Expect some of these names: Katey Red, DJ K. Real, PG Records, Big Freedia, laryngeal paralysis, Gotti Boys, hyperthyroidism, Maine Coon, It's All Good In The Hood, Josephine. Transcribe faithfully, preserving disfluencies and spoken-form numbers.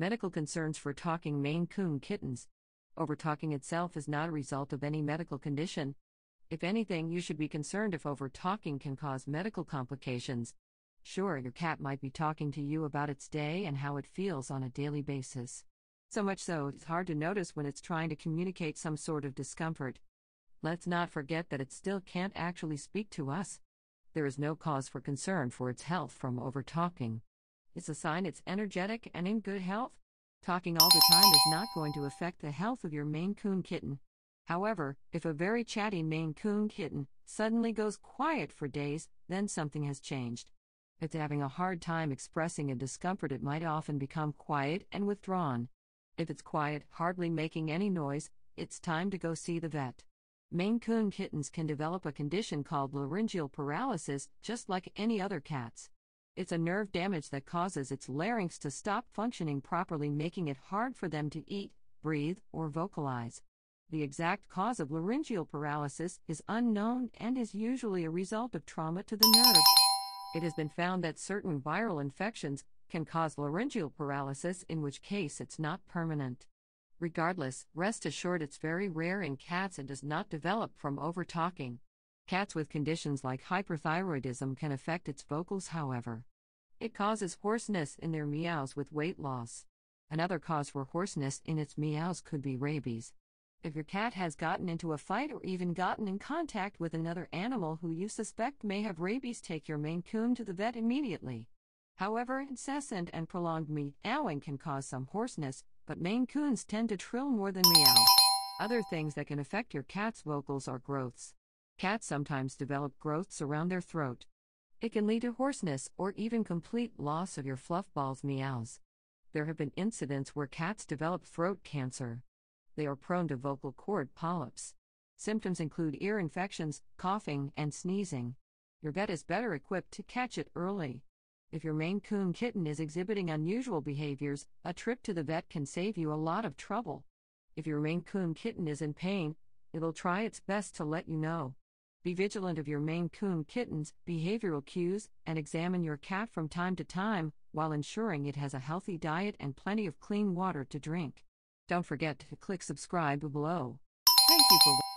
Medical concerns for talking Maine Coon kittens. Overtalking itself is not a result of any medical condition. If anything, you should be concerned if overtalking can cause medical complications. Sure, your cat might be talking to you about its day and how it feels on a daily basis. So much so, it's hard to notice when it's trying to communicate some sort of discomfort. Let's not forget that it still can't actually speak to us. There is no cause for concern for its health from overtalking. It's a sign it's energetic and in good health. Talking all the time is not going to affect the health of your Maine Coon kitten. However, if a very chatty Maine Coon kitten suddenly goes quiet for days, then something has changed. If it's having a hard time expressing a discomfort, it might often become quiet and withdrawn. If it's quiet, hardly making any noise, it's time to go see the vet. Maine Coon kittens can develop a condition called laryngeal paralysis, just like any other cats. It's a nerve damage that causes its larynx to stop functioning properly, making it hard for them to eat, breathe, or vocalize. The exact cause of laryngeal paralysis is unknown and is usually a result of trauma to the nerve. It has been found that certain viral infections can cause laryngeal paralysis, in which case it's not permanent. Regardless, rest assured it's very rare in cats and does not develop from overtalking. Cats with conditions like hyperthyroidism can affect its vocals, however. It causes hoarseness in their meows with weight loss. Another cause for hoarseness in its meows could be rabies. If your cat has gotten into a fight or even gotten in contact with another animal who you suspect may have rabies, take your Maine Coon to the vet immediately. However, incessant and prolonged meowing can cause some hoarseness, but Maine Coons tend to trill more than meow. Other things that can affect your cat's vocals are growths. Cats sometimes develop growths around their throat. It can lead to hoarseness or even complete loss of your fluff ball's meows. There have been incidents where cats develop throat cancer. They are prone to vocal cord polyps. Symptoms include ear infections, coughing, and sneezing. Your vet is better equipped to catch it early. If your Maine Coon kitten is exhibiting unusual behaviors, a trip to the vet can save you a lot of trouble. If your Maine Coon kitten is in pain, it'll try its best to let you know. Be vigilant of your Maine Coon kitten's behavioral cues and examine your cat from time to time while ensuring it has a healthy diet and plenty of clean water to drink. Don't forget to click subscribe below. Thank you for watching.